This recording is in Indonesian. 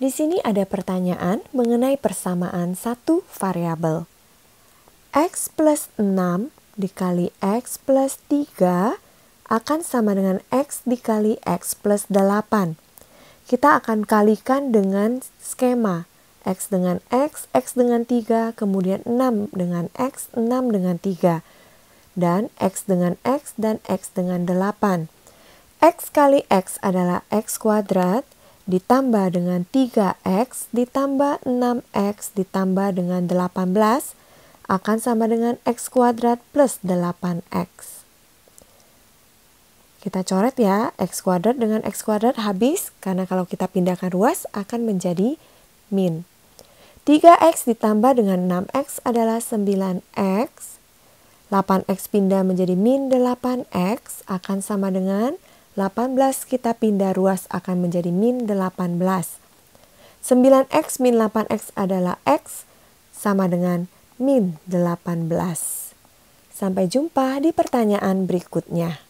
Di sini ada pertanyaan mengenai persamaan satu variabel. X plus 6 dikali X plus 3 akan sama dengan X dikali X plus 8. Kita akan kalikan dengan skema X dengan X dengan 3, kemudian 6 dengan X, 6 dengan 3, dan X dengan X dan X dengan 8. X kali X adalah X kuadrat, ditambah dengan 3x, ditambah 6x, ditambah dengan 18, akan sama dengan x kuadrat plus 8x. Kita coret ya, x kuadrat dengan x kuadrat habis, karena kalau kita pindahkan ruas akan menjadi min. 3x ditambah dengan 6x adalah 9x, 8x pindah menjadi min 8x, akan sama dengan 18 kita pindah ruas akan menjadi min 18. 9x min 8x adalah x sama dengan min 18. Sampai jumpa di pertanyaan berikutnya.